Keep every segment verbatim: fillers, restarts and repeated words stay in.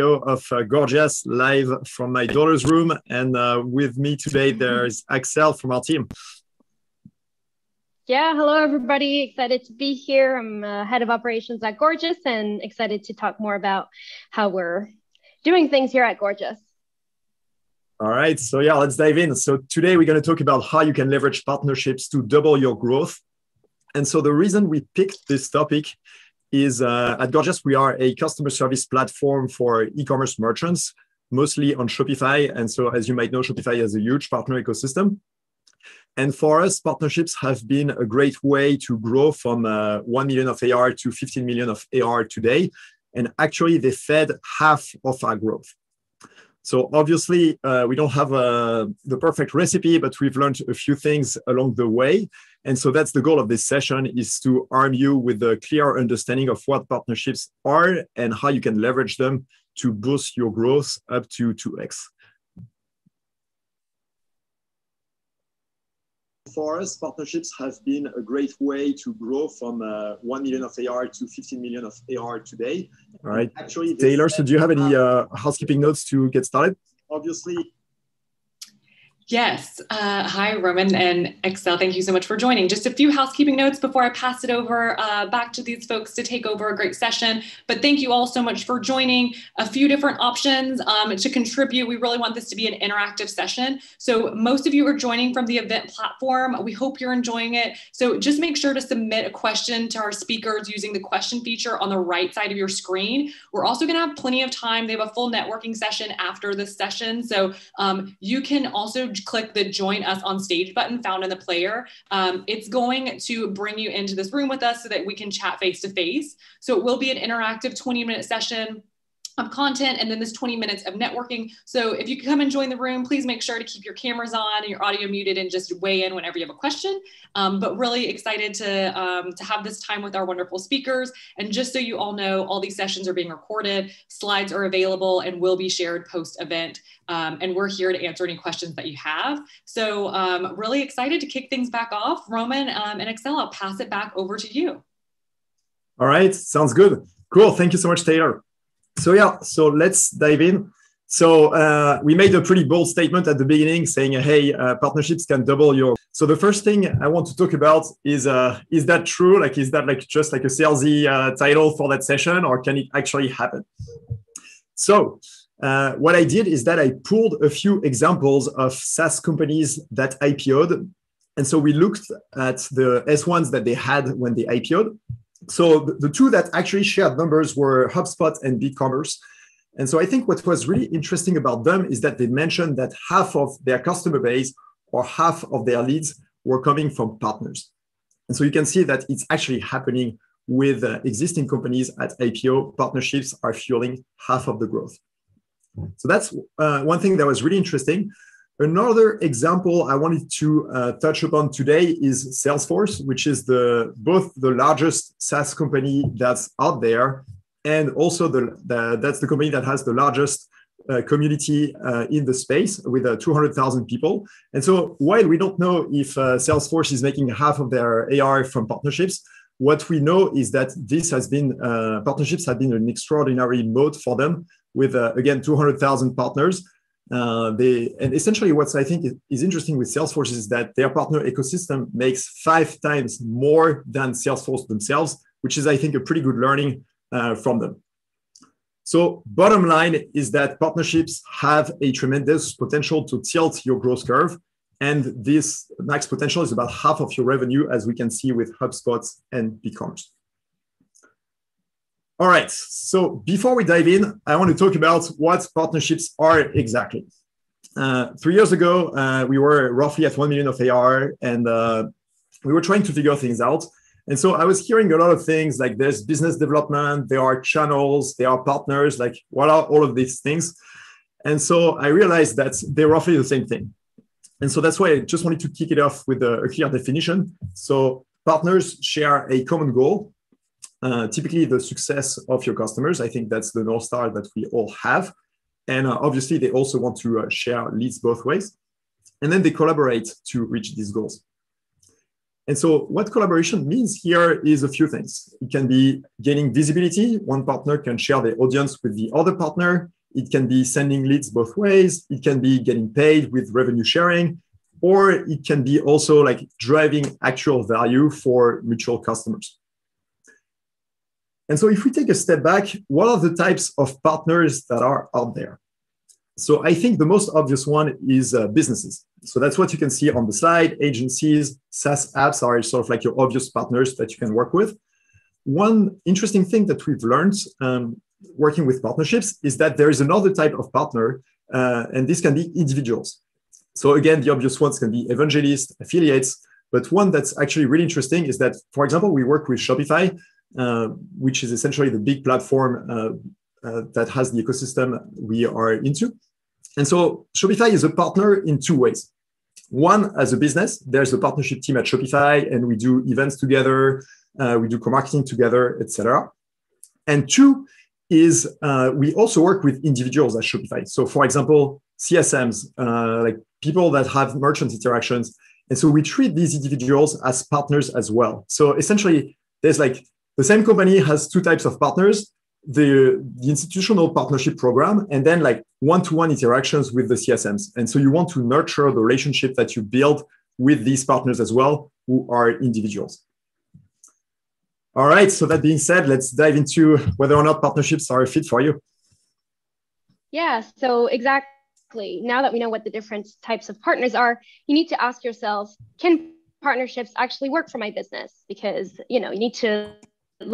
of uh, Gorgias live from my daughter's room. And uh, with me today, there's Axelle from our team. Yeah, hello, everybody. Excited to be here. I'm uh, head of operations at Gorgias and excited to talk more about how we're doing things here at Gorgias. All right. So yeah, let's dive in. So today we're going to talk about how you can leverage partnerships to double your growth. And so the reason we picked this topic is uh, at Gorgias, we are a customer service platform for e-commerce merchants, mostly on Shopify. And so as you might know, Shopify has a huge partner ecosystem. And for us, partnerships have been a great way to grow from uh, one million of A R to fifteen million of A R today. And actually, they fed half of our growth. So obviously, uh, we don't have uh, the perfect recipe, but we've learned a few things along the way. And so that's the goal of this session, is to arm you with a clear understanding of what partnerships are and how you can leverage them to boost your growth up to two X. For us, partnerships have been a great way to grow from uh, one million of A R to fifteen million of A R today. All right. Actually, Taylor, so do you have any uh, housekeeping notes to get started? Obviously. Yes. Uh, hi, Romain and Axelle. Thank you so much for joining. Just a few housekeeping notes before I pass it over uh, back to these folks to take over a great session. But thank you all so much for joining. A few different options um, to contribute. We really want this to be an interactive session. So most of you are joining from the event platform. We hope you're enjoying it. So just make sure to submit a question to our speakers using the question feature on the right side of your screen. We're also going to have plenty of time. They have a full networking session after this session. So um, you can also click the join us on stage button found in the player. Um, it's going to bring you into this room with us so that we can chat face to face. So it will be an interactive twenty minute session of content and then this twenty minutes of networking. So if you come and join the room, please make sure to keep your cameras on and your audio muted and just weigh in whenever you have a question. Um, but really excited to, um, to have this time with our wonderful speakers. And just so you all know, all these sessions are being recorded, slides are available and will be shared post-event. Um, and we're here to answer any questions that you have. So um, really excited to kick things back off. Romain um, and Axelle, I'll pass it back over to you. All right, sounds good. Cool, thank you so much, Taylor. So yeah, so let's dive in. So uh, we made a pretty bold statement at the beginning saying, hey, uh, partnerships can double your... So the first thing I want to talk about is, uh, is that true? Like, is that like just like a salesy uh, title for that session, or can it actually happen? So uh, what I did is that I pulled a few examples of SaaS companies that I P O'd. And so we looked at the S ones that they had when they I P O'd. So the two that actually shared numbers were HubSpot and BigCommerce. And so I think what was really interesting about them is that they mentioned that half of their customer base or half of their leads were coming from partners. And so you can see that it's actually happening with uh, existing companies at I P O. Partnerships are fueling half of the growth. So that's uh, one thing that was really interesting. Another example I wanted to uh, touch upon today is Salesforce, which is the both the largest SaaS company that's out there, and also the, the that's the company that has the largest uh, community uh, in the space with uh, two hundred thousand people. And so while we don't know if uh, Salesforce is making half of their A R from partnerships, what we know is that this has been uh, partnerships have been an extraordinary moat for them with, uh, again, two hundred thousand partners. Uh, they, and essentially what I think is interesting with Salesforce is that their partner ecosystem makes five times more than Salesforce themselves, which is, I think, a pretty good learning uh, from them. So bottom line is that partnerships have a tremendous potential to tilt your growth curve. And this max potential is about half of your revenue, as we can see with HubSpot and BigCommerce. All right, so before we dive in, I want to talk about what partnerships are exactly. Uh, three years ago, uh, we were roughly at one million of A R, and uh, we were trying to figure things out. And so I was hearing a lot of things like there's business development, there are channels, there are partners, like what are all of these things? And so I realized that they're roughly the same thing. And so that's why I just wanted to kick it off with a, a clear definition. So partners share a common goal. Uh, typically the success of your customers. I think that's the North Star that we all have. And uh, obviously they also want to uh, share leads both ways. And then they collaborate to reach these goals. And so what collaboration means here is a few things. It can be gaining visibility. One partner can share their audience with the other partner. It can be sending leads both ways. It can be getting paid with revenue sharing, or it can be also like driving actual value for mutual customers. And so if we take a step back, what are the types of partners that are out there? So I think the most obvious one is uh, businesses. So that's what you can see on the slide. Agencies, SaaS apps are sort of like your obvious partners that you can work with. One interesting thing that we've learned um, working with partnerships is that there is another type of partner, uh, and this can be individuals. So again, the obvious ones can be evangelists, affiliates, but one that's actually really interesting is that, for example, we work with Shopify, uh, which is essentially the big platform uh, Uh, that has the ecosystem we are into. And so Shopify is a partner in two ways. One, as a business, there's a partnership team at Shopify, and we do events together, uh, we do co-marketing together, et cetera. And two is uh, we also work with individuals at Shopify. So for example, C S Ms, uh, like people that have merchant interactions. And so we treat these individuals as partners as well. So essentially, there's like the same company has two types of partners. The, the institutional partnership program, and then like one-to-one interactions with the C S Ms. And so you want to nurture the relationship that you build with these partners as well, who are individuals. All right, so that being said, let's dive into whether or not partnerships are a fit for you. Yeah, so exactly. Now that we know what the different types of partners are, you need to ask yourself, can partnerships actually work for my business? Because, you know, you need to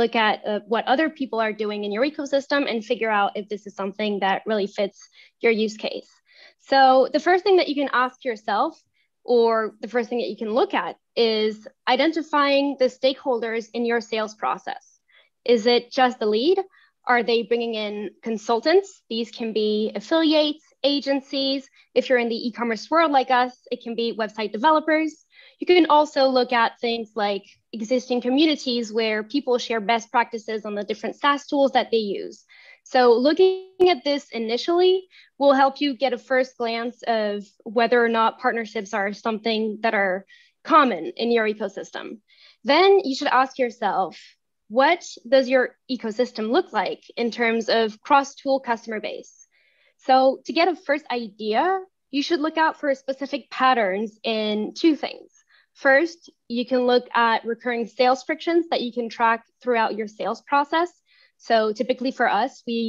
look at uh, what other people are doing in your ecosystem and figure out if this is something that really fits your use case. So the first thing that you can ask yourself, or the first thing that you can look at, is identifying the stakeholders in your sales process. Is it just the lead? Are they bringing in consultants? These can be affiliates, agencies. If you're in the e-commerce world like us, it can be website developers. You can also look at things like existing communities where people share best practices on the different SaaS tools that they use. So looking at this initially will help you get a first glance of whether or not partnerships are something that are common in your ecosystem. Then you should ask yourself, what does your ecosystem look like in terms of cross-tool customer base? So to get a first idea, you should look out for specific patterns in two things. First, you can look at recurring sales frictions that you can track throughout your sales process. So typically for us, we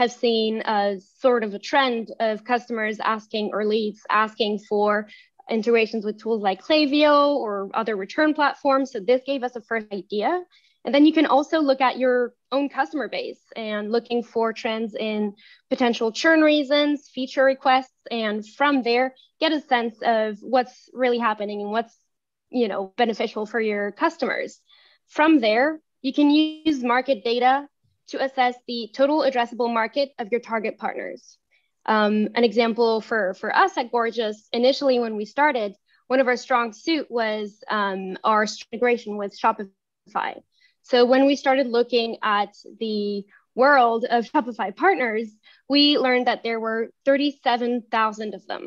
have seen a sort of a trend of customers asking, or leads asking, for integrations with tools like Klaviyo or other return platforms. So this gave us a first idea. And then you can also look at your own customer base and looking for trends in potential churn reasons, feature requests, and from there, get a sense of what's really happening and what's, you know, beneficial for your customers. From there, you can use market data to assess the total addressable market of your target partners. Um, an example for, for us at Gorgias, initially when we started, one of our strong suit was um, our integration with Shopify. So when we started looking at the world of Shopify partners, we learned that there were thirty-seven thousand of them.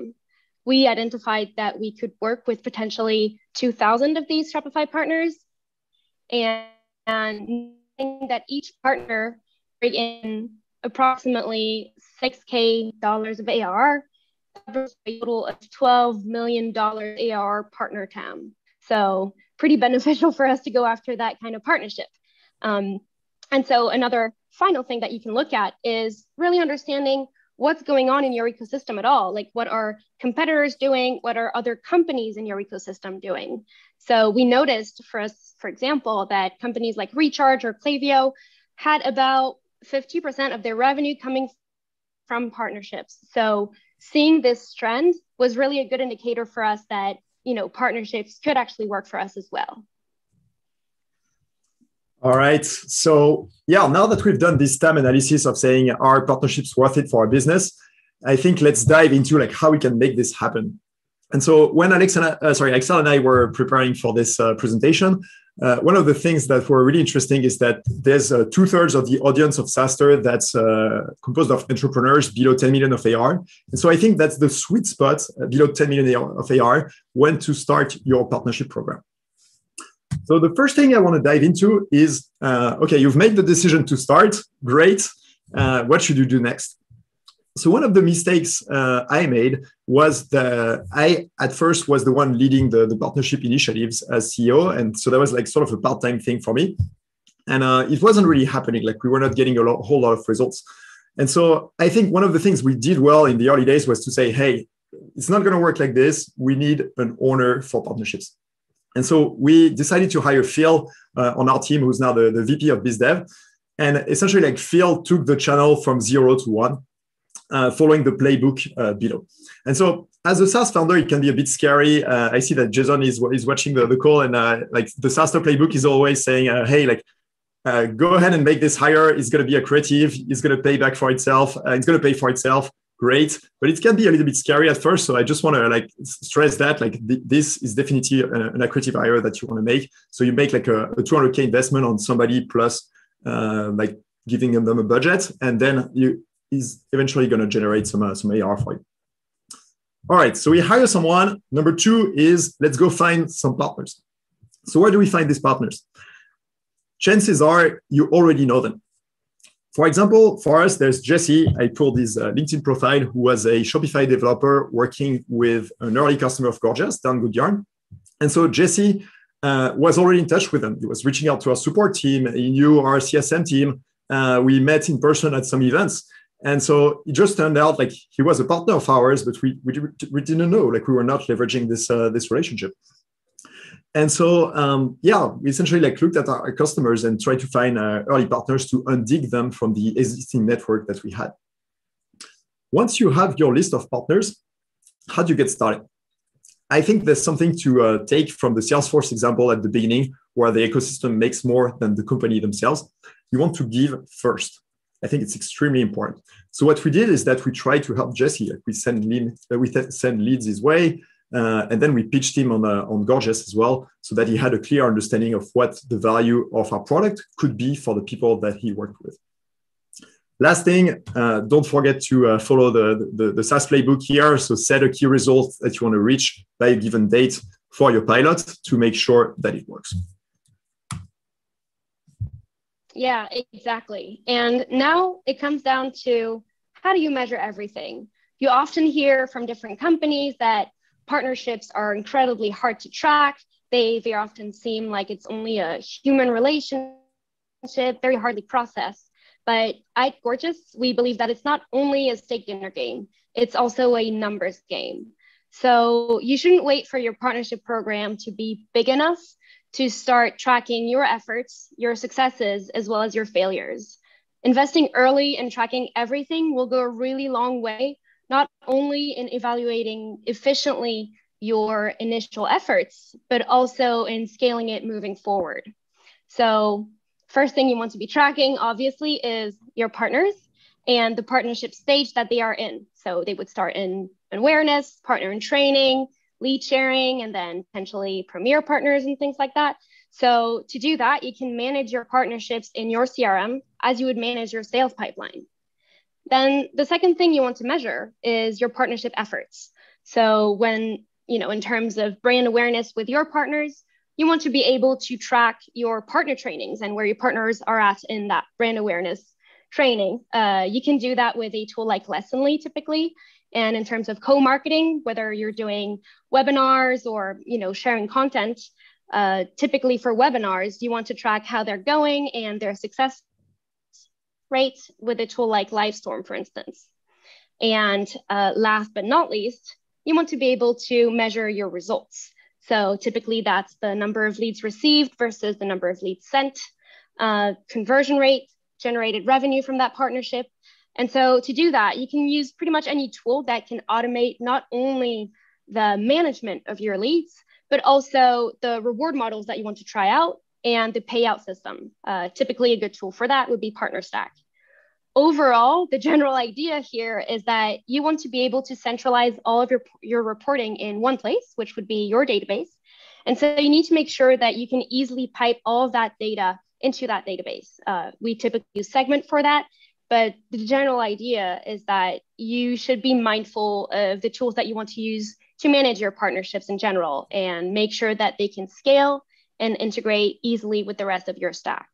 We identified that we could work with potentially two thousand of these Shopify partners, and, and that each partner bring in approximately six K dollars of A R R, a total of twelve million dollars A R R partner T A M. So pretty beneficial for us to go after that kind of partnership. Um, and so another final thing that you can look at is really understanding what's going on in your ecosystem at all. Like, what are competitors doing? What are other companies in your ecosystem doing? So we noticed for us, for example, that companies like Recharge or Klaviyo had about fifty percent of their revenue coming from partnerships. So seeing this trend was really a good indicator for us that, you know, partnerships could actually work for us as well. All right. So yeah, now that we've done this T A M analysis of saying, are partnerships worth it for our business? I think let's dive into like how we can make this happen. And so when Alex and I, uh, sorry, Axelle and I were preparing for this uh, presentation, uh, one of the things that were really interesting is that there's uh, two thirds of the audience of SaaStr that's uh, composed of entrepreneurs below ten million of A R. And so I think that's the sweet spot, uh, below ten million of A R, when to start your partnership program. So the first thing I want to dive into is, uh, okay, you've made the decision to start. Great. Uh, what should you do next? So one of the mistakes uh, I made was that I, at first, was the one leading the, the partnership initiatives as C E O. And so that was like sort of a part-time thing for me. And uh, it wasn't really happening. Like we were not getting a lot, whole lot of results. And so I think one of the things we did well in the early days was to say, hey, it's not going to work like this. We need an owner for partnerships. And so we decided to hire Phil uh, on our team, who's now the, the V P of BizDev. And essentially, like Phil took the channel from zero to one. Uh, following the playbook uh, below. And so as a SaaS founder, it can be a bit scary. Uh, I see that Jason is, is watching the, the call and uh, like the SaaStr playbook is always saying, uh, hey, like, uh, go ahead and make this hire. It's going to be a creative. It's going to pay back for itself. Uh, it's going to pay for itself. Great. But it can be a little bit scary at first. So I just want to like stress that like th- this is definitely an, an accretive hire that you want to make. So you make like a, a two hundred K investment on somebody plus uh, like giving them a budget. And then you is eventually going to generate some, uh, some A R for you. All right, so we hire someone. Number two is let's go find some partners. So where do we find these partners? Chances are you already know them. For example, for us, there's Jesse. I pulled his uh, LinkedIn profile, who was a Shopify developer working with an early customer of Gorgias, Dan Goodyarn. And so Jesse uh, was already in touch with them. He was reaching out to our support team. He knew our C S M team. Uh, we met in person at some events. And so it just turned out like he was a partner of ours, but we we, we didn't know, like we were not leveraging this uh, this relationship. And so, um, yeah, we essentially like looked at our customers and tried to find uh, early partners to undig them from the existing network that we had. Once you have your list of partners, how do you get started? I think there's something to uh, take from the Salesforce example at the beginning, where the ecosystem makes more than the company themselves. You want to give first. I think it's extremely important. So what we did is that we tried to help Jesse. Like we send lead, we th- send leads his way, uh, and then we pitched him on uh, on Gorgias as well, so that he had a clear understanding of what the value of our product could be for the people that he worked with. Last thing, uh, don't forget to uh, follow the, the, the SaaS playbook here. So set a key result that you want to reach by a given date for your pilot to make sure that it works. Yeah, exactly. And now it comes down to how do you measure everything? You often hear from different companies that partnerships are incredibly hard to track. They they often seem like it's only a human relationship, very hardly processed. But at Gorgias, we believe that it's not only a steak dinner game, it's also a numbers game. So you shouldn't wait for your partnership program to be big enough to start tracking your efforts, your successes, as well as your failures. Investing early and tracking everything will go a really long way, not only in evaluating efficiently your initial efforts, but also in scaling it moving forward. So first thing you want to be tracking, obviously, is your partners and the partnership stage that they are in. So they would start in awareness, partner in training, lead sharing, and then potentially premier partners and things like that. So to do that, you can manage your partnerships in your C R M as you would manage your sales pipeline. Then the second thing you want to measure is your partnership efforts. So when, you know, in terms of brand awareness with your partners, you want to be able to track your partner trainings and where your partners are at in that brand awareness training. Uh, you can do that with a tool like Lessonly typically. And in terms of co-marketing, whether you're doing webinars or, you know, sharing content, uh, typically for webinars, you want to track how they're going and their success rate with a tool like Livestorm, for instance. And uh, last but not least, you want to be able to measure your results. So typically that's the number of leads received versus the number of leads sent, uh, conversion rate, generated revenue from that partnership. And so to do that, you can use pretty much any tool that can automate not only the management of your leads, but also the reward models that you want to try out and the payout system. Uh, typically a good tool for that would be PartnerStack. Overall, the general idea here is that you want to be able to centralize all of your, your reporting in one place, which would be your database. And so you need to make sure that you can easily pipe all of that data into that database. Uh, we typically use Segment for that. But the general idea is that you should be mindful of the tools that you want to use to manage your partnerships in general and make sure that they can scale and integrate easily with the rest of your stack.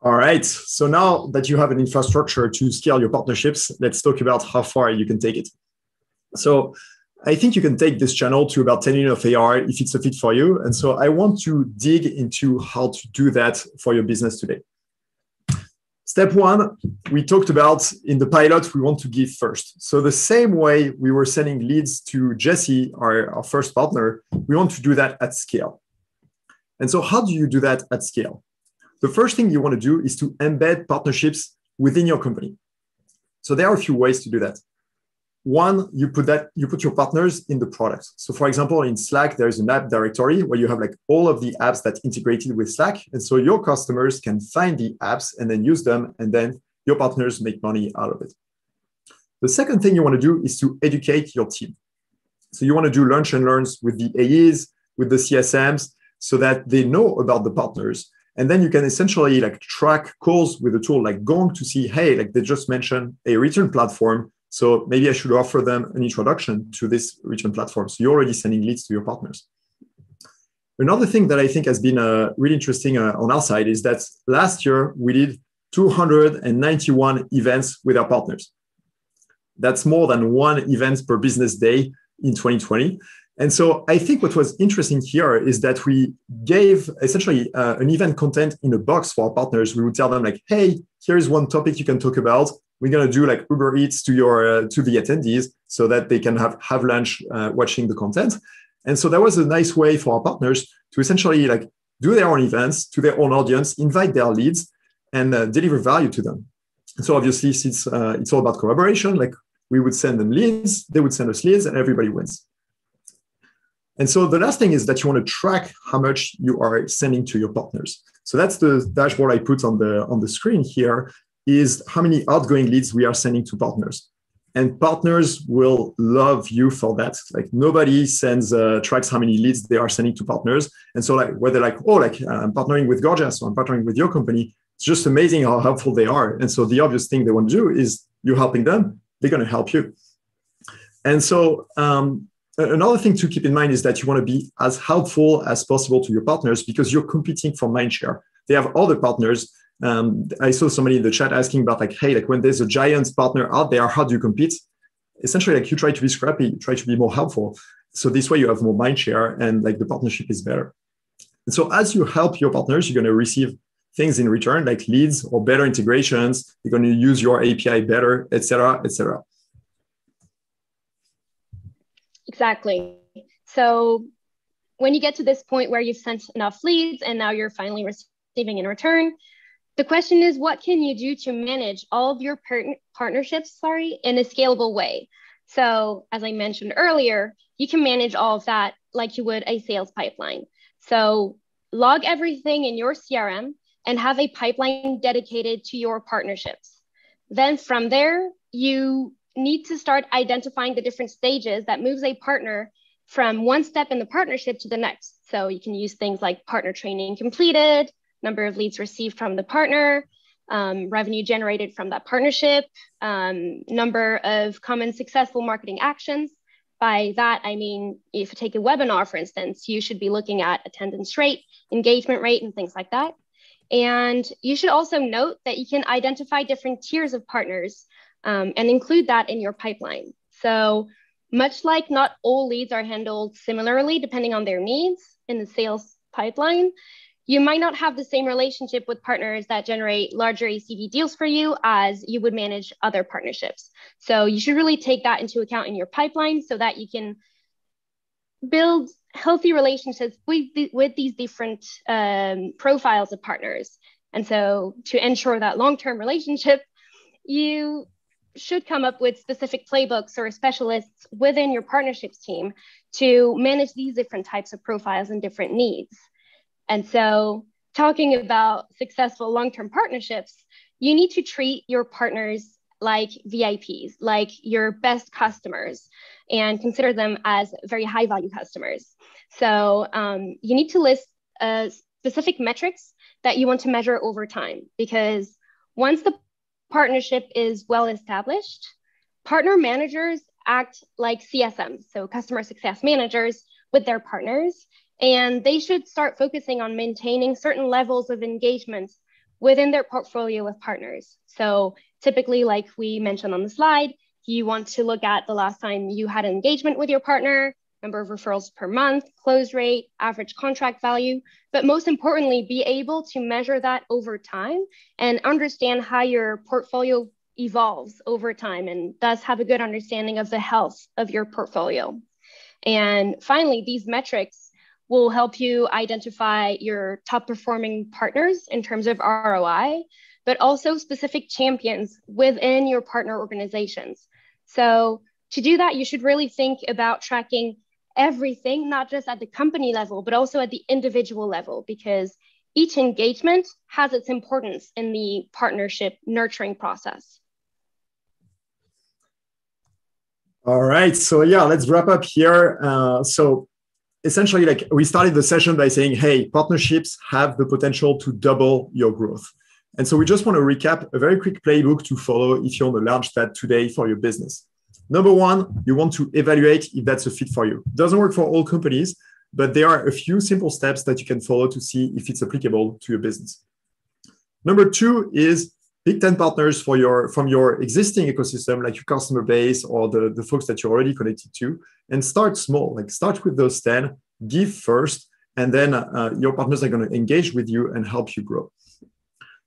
All right. So now that you have an infrastructure to scale your partnerships, let's talk about how far you can take it. So I think you can take this channel to about ten million of A R if it's a fit for you. And so I want to dig into how to do that for your business today. Step one, we talked about in the pilot, we want to give first. So the same way we were sending leads to Jesse, our, our first partner, we want to do that at scale. And so how do you do that at scale? The first thing you want to do is to embed partnerships within your company. So there are a few ways to do that. One, you put that you put your partners in the product. So for example, in Slack, there is an app directory where you have like all of the apps that integrated with Slack. And so your customers can find the apps and then use them, and then your partners make money out of it. The second thing you want to do is to educate your team. So you want to do lunch and learns with the A Es, with the C S Ms, so that they know about the partners. And then you can essentially like track calls with a tool like Gong to see, hey, like they just mentioned a return platform. So maybe I should offer them an introduction to this return platform. So you're already sending leads to your partners. Another thing that I think has been uh, really interesting uh, on our side is that last year we did two hundred ninety-one events with our partners. That's more than one event per business day in twenty twenty. And so I think what was interesting here is that we gave essentially uh, an event content in a box for our partners. We would tell them like, hey, here's one topic you can talk about. We're going to do like Uber Eats to your uh, to the attendees so that they can have, have lunch uh, watching the content. And so that was a nice way for our partners to essentially like do their own events to their own audience, invite their leads and uh, deliver value to them. And so obviously, since uh, it's all about collaboration, like we would send them leads, they would send us leads, and everybody wins. And so the last thing is that you want to track how much you are sending to your partners. So that's the dashboard I put on the, on the screen here, is how many outgoing leads we are sending to partners. And partners will love you for that. Like nobody sends, uh, tracks how many leads they are sending to partners. And so like where they're like, oh, like uh, I'm partnering with Gorgias, so I'm partnering with your company. It's just amazing how helpful they are. And so the obvious thing they want to do is you're helping them, they're going to help you. And so, um, another thing to keep in mind is that you want to be as helpful as possible to your partners because you're competing for mindshare. They have other partners. Um, I saw somebody in the chat asking about like, hey, like when there's a giant partner out there, how do you compete? Essentially, like you try to be scrappy, you try to be more helpful. So this way you have more mindshare and like the partnership is better. And so as you help your partners, you're going to receive things in return like leads or better integrations. You're going to use your A P I better, et cetera, et cetera. Exactly. So when you get to this point where you've sent enough leads and now you're finally receiving in return, the question is, what can you do to manage all of your partn partnerships, sorry, in a scalable way? So as I mentioned earlier, you can manage all of that like you would a sales pipeline. So log everything in your C R M and have a pipeline dedicated to your partnerships. Then from there, you need to start identifying the different stages that moves a partner from one step in the partnership to the next. So you can use things like partner training completed, number of leads received from the partner, um, revenue generated from that partnership, um, number of common successful marketing actions. By that, I mean, if you take a webinar, for instance, you should be looking at attendance rate, engagement rate, and things like that. And you should also note that you can identify different tiers of partners Um, and include that in your pipeline. So much like not all leads are handled similarly, depending on their needs in the sales pipeline, you might not have the same relationship with partners that generate larger A C V deals for you as you would manage other partnerships. So you should really take that into account in your pipeline so that you can build healthy relationships with, the, with these different um, profiles of partners. And so to ensure that long-term relationship, you should come up with specific playbooks or specialists within your partnerships team to manage these different types of profiles and different needs. And so talking about successful long-term partnerships, you need to treat your partners like V I Ps, like your best customers, and consider them as very high-value customers. So um, you need to list uh, specific metrics that you want to measure over time, because once the partnership is well established, partner managers act like C S Ms, so customer success managers, with their partners, and they should start focusing on maintaining certain levels of engagements within their portfolio with partners. So typically, like we mentioned on the slide, you want to look at the last time you had an engagement with your partner, number of referrals per month, close rate, average contract value, but most importantly, be able to measure that over time and understand how your portfolio evolves over time and thus have a good understanding of the health of your portfolio. And finally, these metrics will help you identify your top performing partners in terms of R O I, but also specific champions within your partner organizations. So to do that, you should really think about tracking everything, not just at the company level, but also at the individual level, because each engagement has its importance in the partnership nurturing process. All right, so yeah, let's wrap up here. Uh, so essentially, like we started the session by saying, hey, partnerships have the potential to double your growth. And so we just want to recap a very quick playbook to follow if you're on the launch pad today for your business. Number one, you want to evaluate if that's a fit for you. Doesn't work for all companies, but there are a few simple steps that you can follow to see if it's applicable to your business. Number two is pick ten partners for your, from your existing ecosystem, like your customer base or the, the folks that you're already connected to, and start small. Like start with those ten, give first, and then uh, your partners are going to engage with you and help you grow.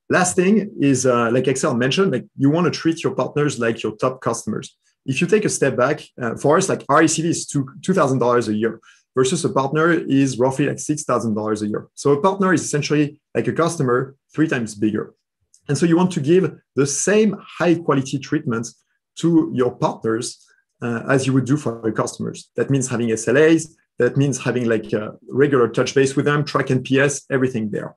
Last thing is, uh, like Axelle mentioned, like you want to treat your partners like your top customers. If you take a step back, uh, for us, like our A C V is two thousand dollars a year versus a partner is roughly like six thousand dollars a year. So a partner is essentially like a customer three times bigger. And so you want to give the same high quality treatment to your partners uh, as you would do for your customers. That means having S L As, that means having like a regular touch base with them, track N P S, everything there.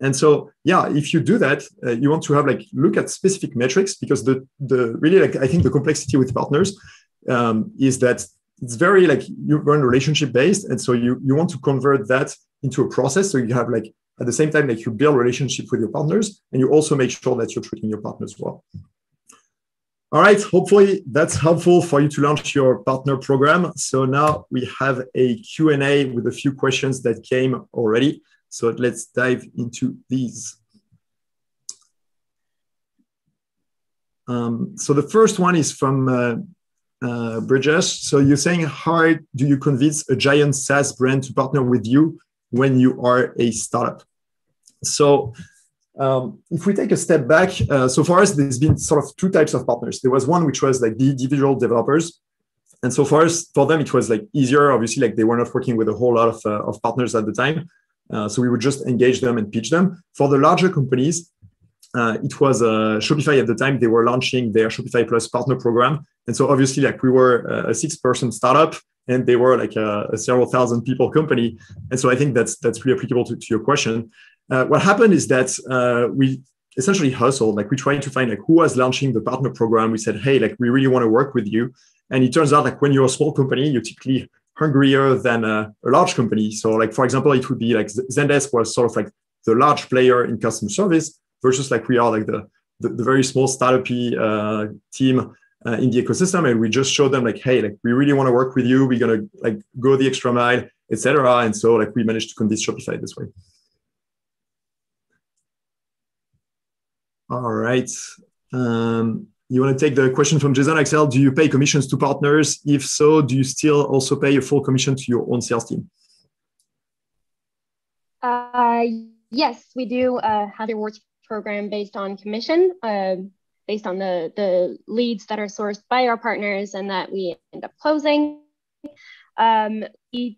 And so, yeah, if you do that, uh, you want to have like look at specific metrics, because the the really like I think the complexity with partners um, is that it's very like you run relationship based, and so you you want to convert that into a process. So you have like at the same time like you build relationship with your partners, and you also make sure that you're treating your partners well. All right, hopefully that's helpful for you to launch your partner program. So now we have a Q and A with a few questions that came already. So let's dive into these. Um, so the first one is from uh, uh, Bridges. So you're saying, how do you convince a giant SaaS brand to partner with you when you are a startup? So um, if we take a step back, uh, so for us, there's been sort of two types of partners. There was one which was like the individual developers. And so for us, for them, it was like easier. Obviously, like they were not working with a whole lot of, uh, of partners at the time. Uh, so we would just engage them and pitch them. For the larger companies, uh, it was uh, Shopify at the time. They were launching their Shopify Plus partner program. And so obviously, like we were a six-person startup and they were like a, a several thousand people company. And so I think that's that's really applicable to, to your question. Uh, what happened is that uh, we essentially hustled. Like we tried to find like who was launching the partner program. We said, hey, like we really want to work with you. And it turns out like when you're a small company, you typically hungrier than a, a large company. So like, for example, it would be like Zendesk was sort of like the large player in customer service versus like we are like the, the, the very small startup-y uh, team uh, in the ecosystem. And we just showed them like, hey, like we really want to work with you. We're going to like go the extra mile, et cetera. And so like we managed to convince Shopify this way. All right. Um, You want to take the question from Jason, Axelle, do you pay commissions to partners? If so, do you still also pay a full commission to your own sales team? Uh, yes, we do uh, have a rewards program based on commission, uh, based on the, the leads that are sourced by our partners and that we end up closing. Um, we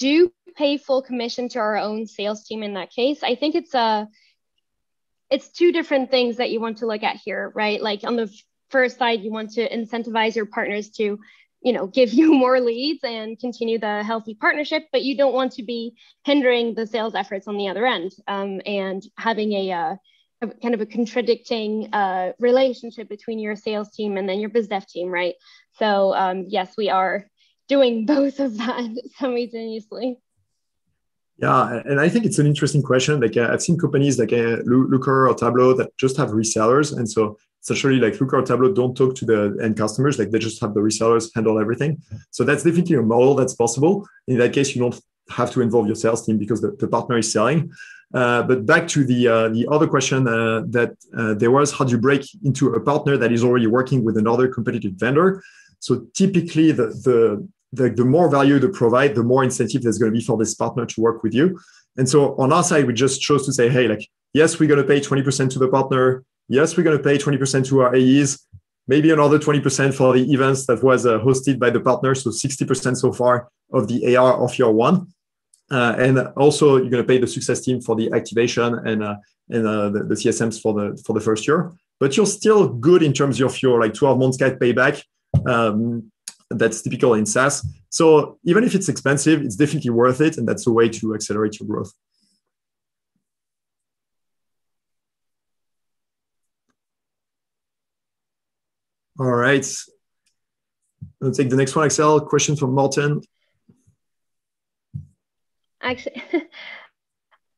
do pay full commission to our own sales team in that case. I think it's a... It's two different things that you want to look at here, right? Like on the first side, you want to incentivize your partners to, you know, give you more leads and continue the healthy partnership, but you don't want to be hindering the sales efforts on the other end um, and having a, uh, a kind of a contradicting uh, relationship between your sales team and then your biz dev team, right? So um, yes, we are doing both of that simultaneously. Yeah, and I think it's an interesting question. Like I've seen companies like Looker or Tableau that just have resellers, and so essentially like Looker or Tableau don't talk to the end customers. Like they just have the resellers handle everything. So that's definitely a model that's possible. In that case, you don't have to involve your sales team because the, the partner is selling. Uh, but back to the uh, the other question uh, that uh, there was, how do you break into a partner that is already working with another competitive vendor? So typically, the the The, the more value they provide, the more incentive there's going to be for this partner to work with you. And so on our side, we just chose to say, hey, like, yes, we're going to pay twenty percent to the partner. Yes, we're going to pay twenty percent to our A Es, maybe another twenty percent for the events that was uh, hosted by the partner. So sixty percent so far of the A R of year one. Uh, and also you're going to pay the success team for the activation and uh, and uh, the, the C S Ms for the, for the first year. But you're still good in terms of your like twelve months kind of payback. Um, That's typical in SaaS. So even if it's expensive, it's definitely worth it. And that's a way to accelerate your growth. All right. I'll take the next one, Axelle. Question from Martin. Actually,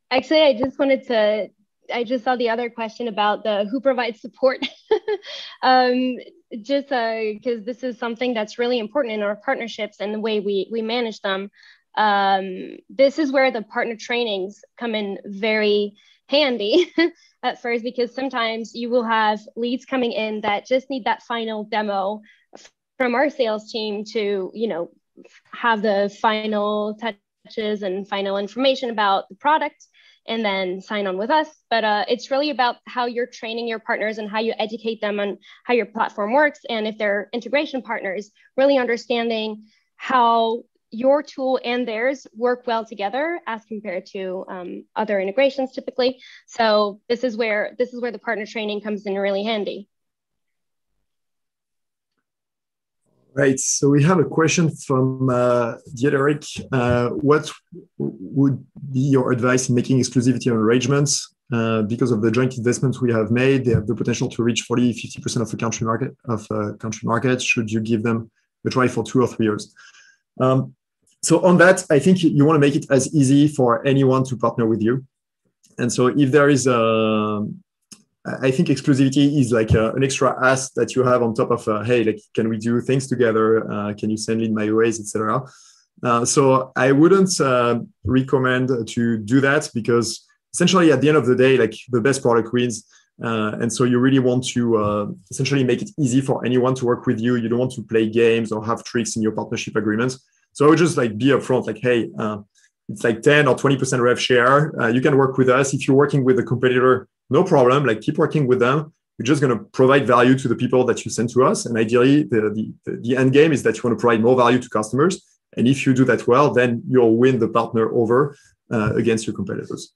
actually, I just wanted to, I just saw the other question about the who provides support. um, just because uh, this is something that's really important in our partnerships and the way we, we manage them. Um, this is where the partner trainings come in very handy at first, because sometimes you will have leads coming in that just need that final demo from our sales team to, you know, have the final touches and final information about the product, and then sign on with us. But uh, it's really about how you're training your partners and how you educate them on how your platform works. And if they're integration partners, really understanding how your tool and theirs work well together as compared to um, other integrations typically. So this is where this is where the partner training comes in really handy. Right, so we have a question from uh, Dieterich. Uh, what would be your advice in making exclusivity arrangements? Uh, because of the joint investments we have made, they have the potential to reach forty, fifty percent of the country market. Of uh, country market, should you give them a try for two or three years? Um, so on that, I think you want to make it as easy for anyone to partner with you. And so if there is a I think exclusivity is like uh, an extra ask that you have on top of, uh, hey, like, can we do things together? Uh, can you send lead my ways, et cetera? Uh, so I wouldn't uh, recommend to do that, because essentially at the end of the day, like the best product wins. Uh, and so you really want to uh, essentially make it easy for anyone to work with you. You don't want to play games or have tricks in your partnership agreements. So I would just like be upfront, like, hey, uh, it's like ten or twenty percent rev share. Uh, you can work with us. If you're working with a competitor, no problem, like keep working with them. You're just going to provide value to the people that you send to us. And ideally, the, the, the end game is that you want to provide more value to customers. And if you do that well, then you'll win the partner over uh, against your competitors.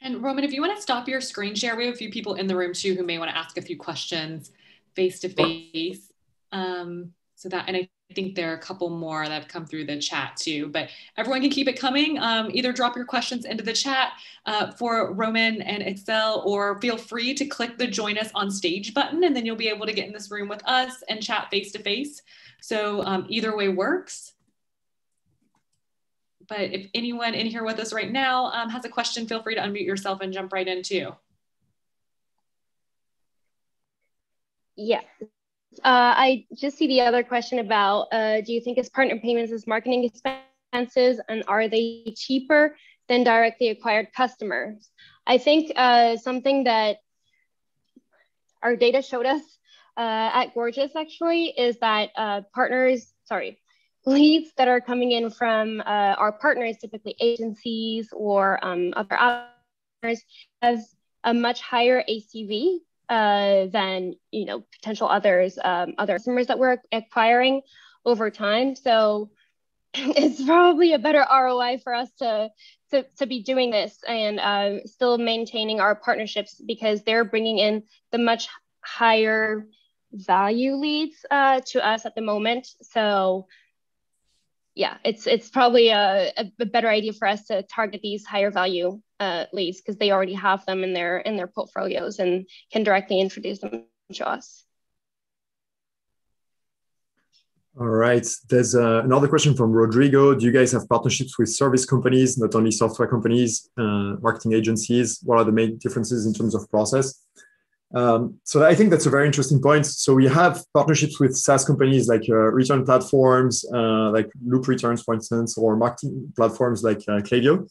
And Romain, if you want to stop your screen share, we have a few people in the room too who may want to ask a few questions face to face. Um, so that, and I I think there are a couple more that have come through the chat too, but everyone can keep it coming. Um, either drop your questions into the chat uh, for Romain and Axelle, or feel free to click the join us on stage button, and then you'll be able to get in this room with us and chat face to face. So um, either way works. But if anyone in here with us right now um, has a question, feel free to unmute yourself and jump right in too. Yeah. Uh, I just see the other question about, uh, do you think as partner payments as marketing expenses, and are they cheaper than directly acquired customers? I think uh, something that our data showed us uh, at Gorgias actually is that uh, partners, sorry, leads that are coming in from uh, our partners, typically agencies or um, other partners, has a much higher A C V Uh, than, you know, potential others, um, other customers that we're acquiring over time. So it's probably a better R O I for us to, to, to be doing this and uh, still maintaining our partnerships, because they're bringing in the much higher value leads uh, to us at the moment. So yeah, it's, it's probably a, a better idea for us to target these higher value Uh, leads, because they already have them in their in their portfolios and can directly introduce them to us. All right. There's uh, another question from Rodrigo. Do you guys have partnerships with service companies, not only software companies, uh, marketing agencies? What are the main differences in terms of process? Um, so I think that's a very interesting point. So we have partnerships with SaaS companies like uh, return platforms, uh, like Loop Returns, for instance, or marketing platforms like uh, Klaviyo.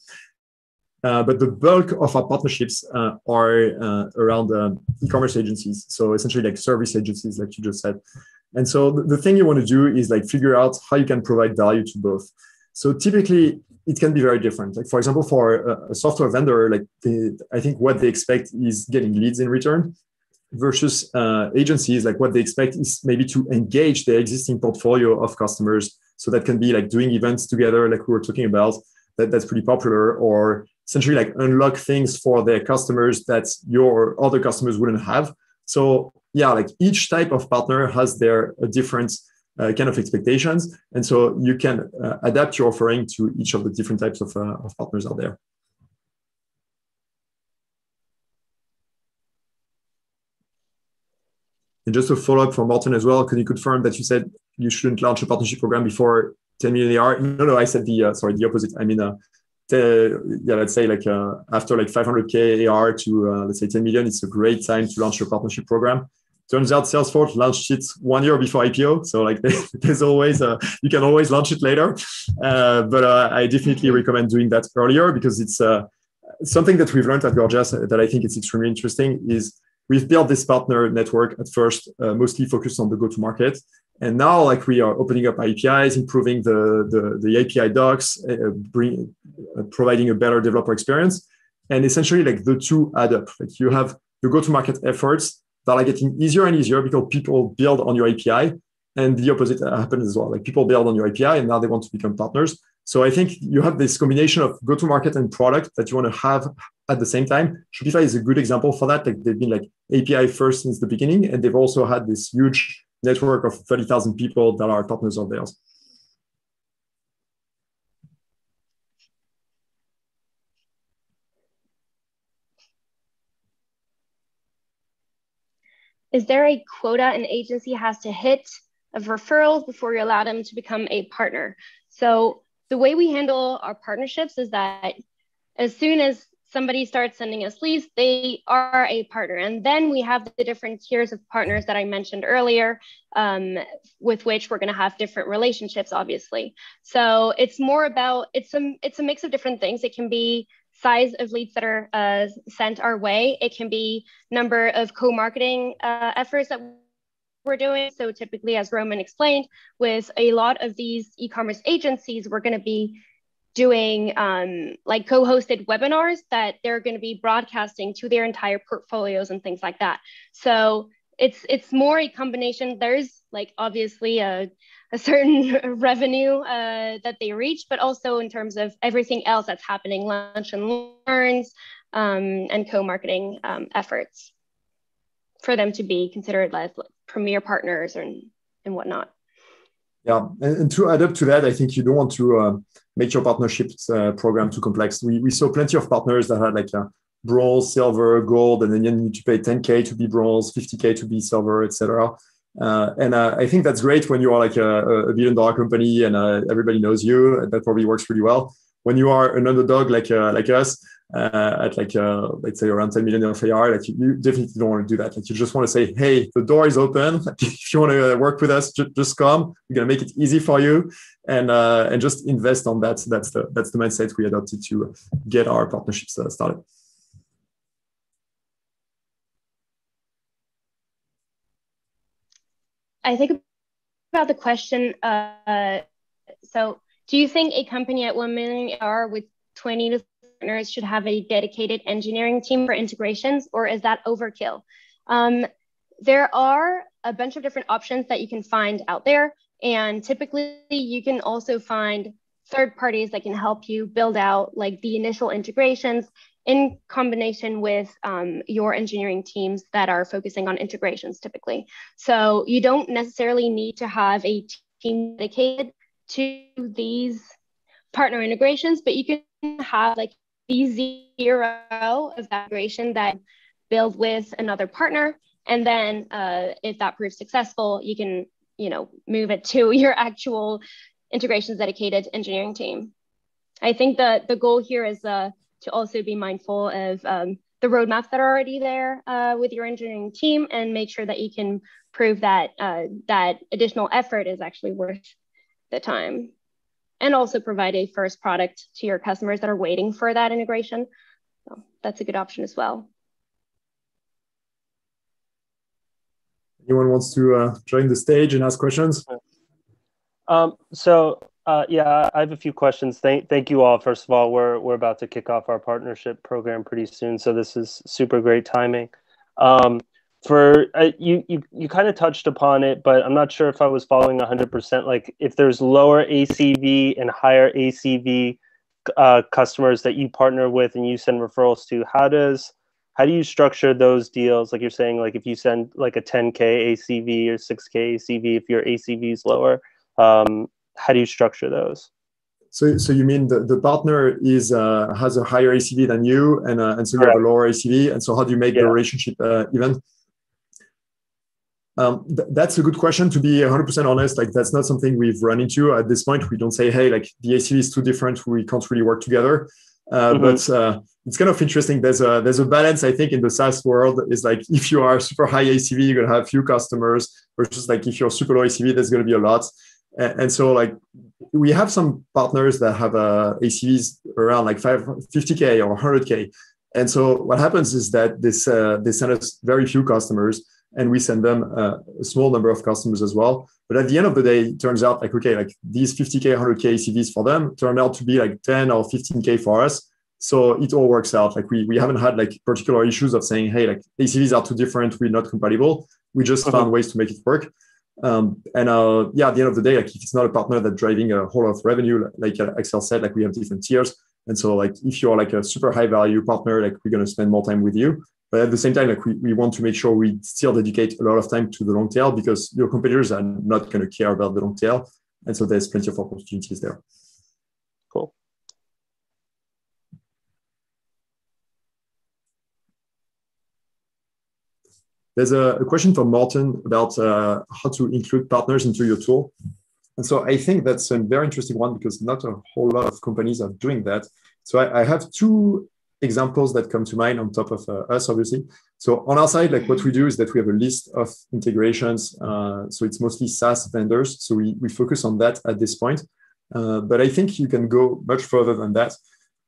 Uh, but the bulk of our partnerships uh, are uh, around uh, e-commerce agencies. So essentially like service agencies, like you just said. And so the thing you want to do is like figure out how you can provide value to both. So typically it can be very different. Like for example, for a, a software vendor, like they, I think what they expect is getting leads in return versus uh, agencies, like what they expect is maybe to engage their existing portfolio of customers. So that can be like doing events together, like we were talking about, that, that's pretty popular, or essentially like unlock things for their customers that your other customers wouldn't have. So yeah, like each type of partner has their different uh, kind of expectations. And so you can uh, adapt your offering to each of the different types of, uh, of partners out there. And just a follow-up from Martin as well, can you confirm that you said you shouldn't launch a partnership program before ten million A R? No, no, I said the, uh, sorry, the opposite. I mean, uh, te- yeah, let's say like uh, after like five hundred K A R to uh, let's say ten million, it's a great time to launch a partnership program. Turns out Salesforce launched it one year before I P O. So like there's always, uh, you can always launch it later. Uh, but uh, I definitely recommend doing that earlier, because it's uh, something that we've learned at Gorgias that I think it's extremely interesting is, we've built this partner network at first, uh, mostly focused on the go-to-market. And now like we are opening up A P Is, improving the, the, the A P I docs, uh, bring, uh, providing a better developer experience. And essentially like the two add up. Like you have the go-to-market efforts that are getting easier and easier because people build on your A P I, and the opposite happens as well. Like people build on your A P I and now they want to become partners. So I think you have this combination of go-to-market and product that you want to have at the same time. Shopify is a good example for that. Like they've been like A P I first since the beginning, and they've also had this huge network of thirty thousand people that are partners of theirs. Is there a quota an agency has to hit of referrals before you allow them to become a partner? So the way we handle our partnerships is that as soon as somebody starts sending us leads, they are a partner. And then we have the different tiers of partners that I mentioned earlier, um, with which we're gonna have different relationships, obviously. So it's more about, it's a, it's a mix of different things. It can be size of leads that are uh, sent our way. It can be number of co-marketing uh, efforts that we're doing. So typically, as Roman explained, with a lot of these e-commerce agencies, we're going to be doing um, like co-hosted webinars that they're going to be broadcasting to their entire portfolios and things like that. So it's it's more a combination. There's like obviously a, a certain revenue uh, that they reach, but also in terms of everything else that's happening, lunch and learns um, and co-marketing um, efforts for them to be considered like premier partners and, and whatnot. Yeah, and, and to add up to that, I think you don't want to uh, make your partnerships uh, program too complex. We, we saw plenty of partners that had like a bronze, silver, gold, and then you need to pay ten K to be bronze, fifty K to be silver, et cetera. Uh, and uh, I think that's great when you are like a, a billion dollar company and uh, everybody knows you. That probably works pretty well. When you are an underdog like uh, like us, Uh, at like, uh, let's say around ten million A R, like you, you definitely don't want to do that. Like you just want to say, hey, the door is open. Like if you want to work with us, ju- just come. We're going to make it easy for you, and uh, and just invest on that. So that's the that's the mindset we adopted to get our partnerships uh, started. I think about the question. Uh, so, do you think a company at one million A R with twenty to partners should have a dedicated engineering team for integrations, or is that overkill? Um, there are a bunch of different options that you can find out there. And typically you can also find third parties that can help you build out like the initial integrations in combination with um, your engineering teams that are focusing on integrations typically. So you don't necessarily need to have a team dedicated to these partner integrations, but you can have like the zero of that integration that build with another partner. And then uh, if that proves successful, you can you know, move it to your actual integrations dedicated engineering team. I think that the goal here is uh, to also be mindful of um, the roadmaps that are already there uh, with your engineering team, and make sure that you can prove that uh, that additional effort is actually worth the time. And also provide a first product to your customers that are waiting for that integration. So that's a good option as well. Anyone wants to uh, join the stage and ask questions? Um, so uh, yeah, I have a few questions. Thank, thank you all. First of all, we're we're about to kick off our partnership program pretty soon, so this is super great timing. Um, for uh, you, you, you kind of touched upon it, but I'm not sure if I was following one hundred percent. Like, if there's lower A C V and higher A C V uh, customers that you partner with and you send referrals to, how does How do you structure those deals? Like you're saying, like if you send like a ten K A C V or six K A C V, if your A C V is lower, um, how do you structure those? So, so you mean the, the partner is uh, has a higher A C V than you, and uh, and so you right. have a lower A C V, and so how do you make yeah. the relationship uh, even? Um, th that's a good question. To be one hundred percent honest, like that's not something we've run into at this point. We don't say, hey, like the A C V is too different, we can't really work together. Uh, mm-hmm. But uh, it's kind of interesting. There's a there's a balance, I think, in the SaaS world. Is like if you are super high A C V, you're gonna have few customers, versus like if you're super low A C V, there's gonna be a lot. And, and so like we have some partners that have uh, A C Vs around like fifty K or one hundred K. And so what happens is that this uh, they send us very few customers, and we send them uh, a small number of customers as well. But at the end of the day, it turns out like, okay, like these fifty K, one hundred K A C Vs for them turn out to be like ten or fifteen K for us. So it all works out. Like we, we haven't had like particular issues of saying, hey, like A C Vs are too different, we're not compatible. We just uh-huh. found ways to make it work. Um, and uh, yeah, at the end of the day, like if it's not a partner that's driving a whole lot of revenue, like Axelle said, like we have different tiers. And so like if you're like a super high value partner, like we're gonna spend more time with you. But at the same time, like we, we want to make sure we still dedicate a lot of time to the long tail, because your competitors are not going to care about the long tail. And so there's plenty of opportunities there. Cool. There's a, a question from Martin about uh, how to include partners into your tool. And so I think that's a very interesting one, because not a whole lot of companies are doing that. So I, I have two examples that come to mind on top of uh, us, obviously. So on our side, like what we do is that we have a list of integrations. Uh, so it's mostly SaaS vendors. So we, we focus on that at this point. Uh, but I think you can go much further than that.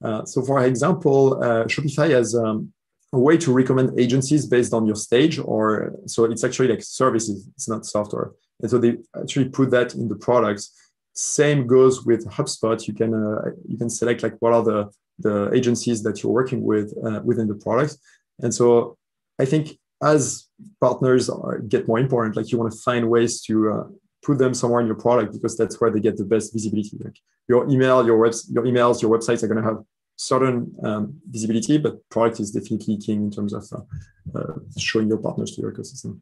Uh, so for example, uh, Shopify has um, a way to recommend agencies based on your stage, or so it's actually like services, it's not software. And so they actually put that in the products. Same goes with HubSpot. You can uh, you can select like what are the the agencies that you're working with uh, within the product. And so I think as partners are, get more important, like you want to find ways to uh, put them somewhere in your product, because that's where they get the best visibility. Like your email, your webs, your emails, your websites are going to have certain um, visibility, but product is definitely king in terms of uh, uh, showing your partners to your ecosystem.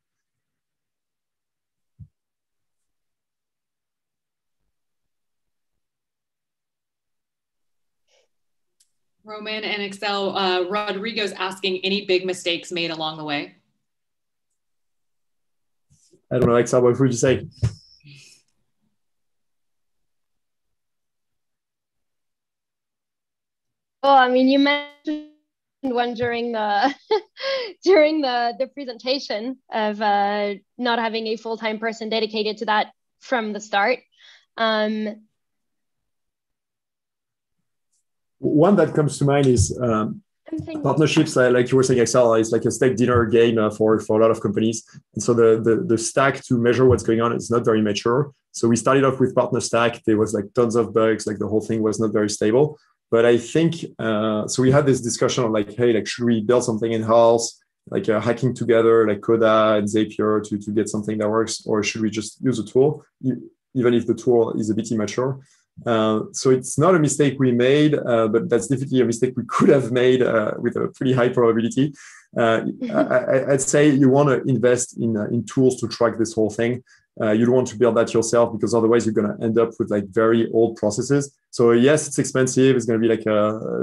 Romain and Axelle, uh, Rodrigo's asking, any big mistakes made along the way? I don't know, Axelle, what would you say? Well, I mean, you mentioned one during the during the, the presentation of uh, not having a full-time person dedicated to that from the start. Um, One that comes to mind is um, partnerships, uh, like you were saying, Axelle, is like a steak dinner game uh, for, for a lot of companies. And so the, the the stack to measure what's going on is not very mature. So we started off with PartnerStack. There was like tons of bugs, like the whole thing was not very stable. But I think, uh, so we had this discussion of like, hey, like should we build something in-house, like uh, hacking together, like Coda and Zapier to, to get something that works, or should we just use a tool, even if the tool is a bit immature? Uh, so it's not a mistake we made, uh, but that's definitely a mistake we could have made uh, with a pretty high probability. Uh, I, I'd say you want to invest in uh, in tools to track this whole thing. Uh, you don't want to build that yourself, because otherwise you're going to end up with like very old processes. So yes, it's expensive. It's going to be like a,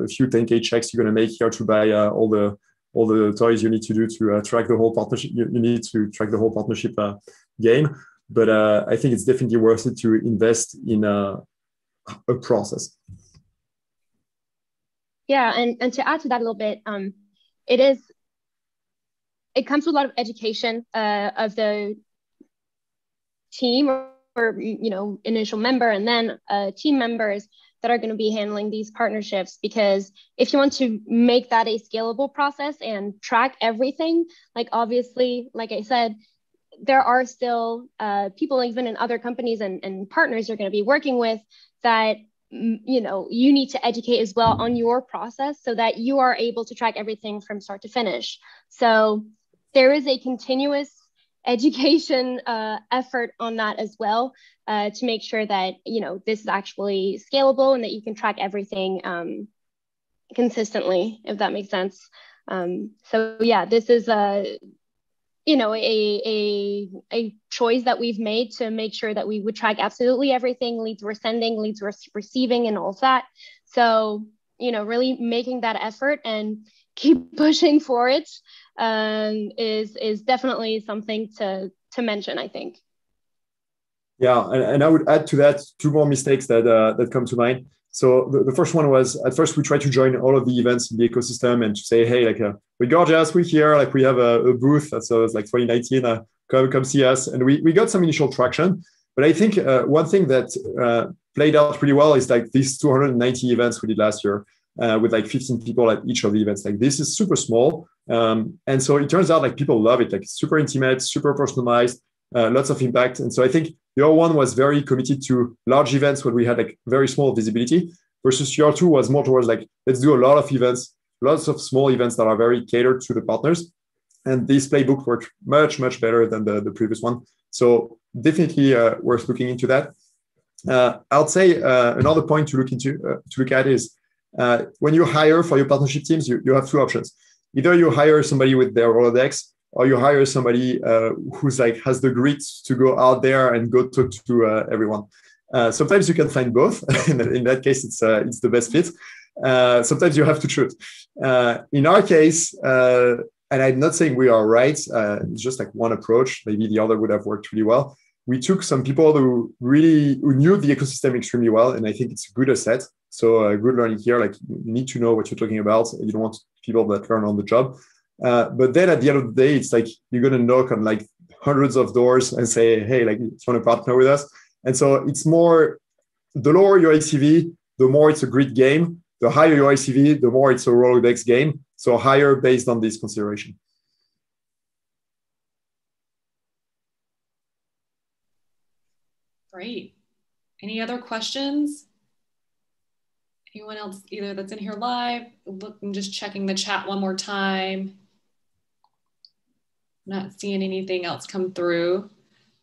a few ten K checks you're going to make here to buy uh, all the all the toys you need to do to uh, track the whole partnership. You, you need to track the whole partnership uh, game. But uh, I think it's definitely worth it to invest in a, a process. Yeah, and, and to add to that a little bit, um, it is, it comes with a lot of education uh, of the team or, or, you know, initial member and then uh, team members that are going to be handling these partnerships, because if you want to make that a scalable process and track everything, like obviously, like I said, there are still uh, people even in other companies and, and partners you're going to be working with that, you know, you need to educate as well on your process so that you are able to track everything from start to finish. So there is a continuous education uh, effort on that as well uh, to make sure that, you know, this is actually scalable and that you can track everything um, consistently, if that makes sense. Um, so yeah, this is a, you know, a, a, a choice that we've made to make sure that we would track absolutely everything, leads we're sending, leads we're receiving and all of that. So, you know, really making that effort and keep pushing for it um, is, is definitely something to, to mention, I think. Yeah, and, and I would add to that two more mistakes that, uh, that come to mind. So the, the first one was, at first we tried to join all of the events in the ecosystem and to say, hey, like uh, we're Gorgias, we're here, like we have a, a booth. So it's like twenty nineteen, uh, come come see us. And we, we got some initial traction. But I think uh, one thing that uh, played out pretty well is like these two hundred ninety events we did last year uh, with like fifteen people at each of the events. Like this is super small. Um, and so it turns out like people love it, like super intimate, super personalized, uh, lots of impact. And so I think year one was very committed to large events when we had like very small visibility, versus year two was more towards like, let's do a lot of events, lots of small events that are very catered to the partners. And this playbook worked much, much better than the, the previous one. So definitely uh, worth looking into that. Uh, I'll say uh, another point to look into, uh, to look at is uh, when you hire for your partnership teams, you, you have two options. Either you hire somebody with their Rolodex, or you hire somebody uh, who's like has the grit to go out there and go talk to uh, everyone. Uh, sometimes you can find both. in, in that case, it's uh, it's the best fit. Uh, sometimes you have to choose. Uh, in our case, uh, and I'm not saying we are right. Uh, it's just like one approach. Maybe the other would have worked really well. We took some people who really who knew the ecosystem extremely well, and I think it's a good asset. So uh, good learning here. Like you need to know what you're talking about. You don't want people that learn on the job. Uh, but then at the end of the day, it's like you're going to knock on like hundreds of doors and say, hey, like, do you want to partner with us? And so it's more, the lower your A C V, the more it's a grid game. The higher your A C V, the more it's a Rolodex game. So higher based on this consideration. Great. Any other questions? Anyone else either that's in here live? Look, I'm just checking the chat one more time. Not seeing anything else come through.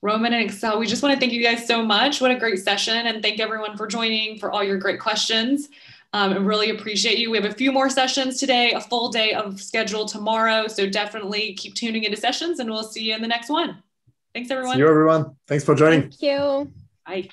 Romain and Axelle, we just want to thank you guys so much. What a great session, and thank everyone for joining, for all your great questions. Um, I really appreciate you. We have a few more sessions today, a full day of schedule tomorrow, so definitely keep tuning into sessions, and we'll see you in the next one. Thanks, everyone. See you, everyone. Thanks for joining. Thank you. Bye.